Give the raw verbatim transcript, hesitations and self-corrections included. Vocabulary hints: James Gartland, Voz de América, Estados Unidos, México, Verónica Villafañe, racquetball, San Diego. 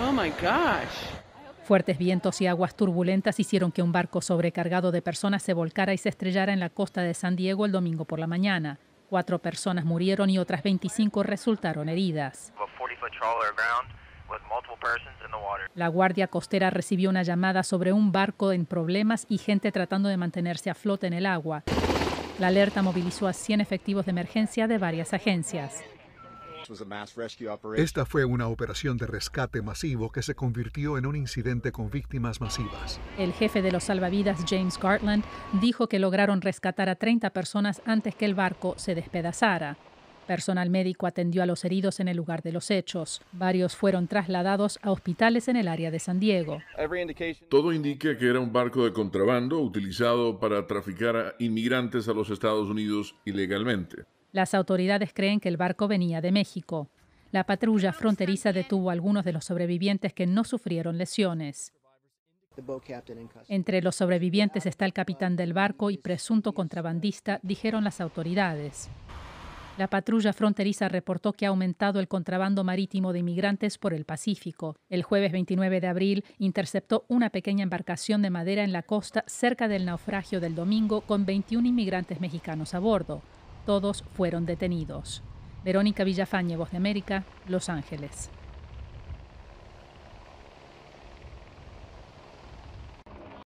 Oh my gosh. Fuertes vientos y aguas turbulentas hicieron que un barco sobrecargado de personas se volcara y se estrellara en la costa de San Diego el domingo por la mañana. Cuatro personas murieron y otras veinticinco resultaron heridas. La Guardia Costera recibió una llamada sobre un barco en problemas y gente tratando de mantenerse a flote en el agua. La alerta movilizó a cien efectivos de emergencia de varias agencias. Esta fue una operación de rescate masivo que se convirtió en un incidente con víctimas masivas. El jefe de los salvavidas, James Gartland, dijo que lograron rescatar a treinta personas antes que el barco se despedazara. Personal médico atendió a los heridos en el lugar de los hechos. Varios fueron trasladados a hospitales en el área de San Diego. Todo indica que era un barco de contrabando utilizado para traficar a inmigrantes a los Estados Unidos ilegalmente. Las autoridades creen que el barco venía de México. La patrulla fronteriza detuvo a algunos de los sobrevivientes que no sufrieron lesiones. Entre los sobrevivientes está el capitán del barco y presunto contrabandista, dijeron las autoridades. La patrulla fronteriza reportó que ha aumentado el contrabando marítimo de inmigrantes por el Pacífico. El jueves veintinueve de abril interceptó una pequeña embarcación de madera en la costa cerca del naufragio del domingo con veintiún inmigrantes mexicanos a bordo. Todos fueron detenidos. Verónica Villafañe, Voz de América, Los Ángeles.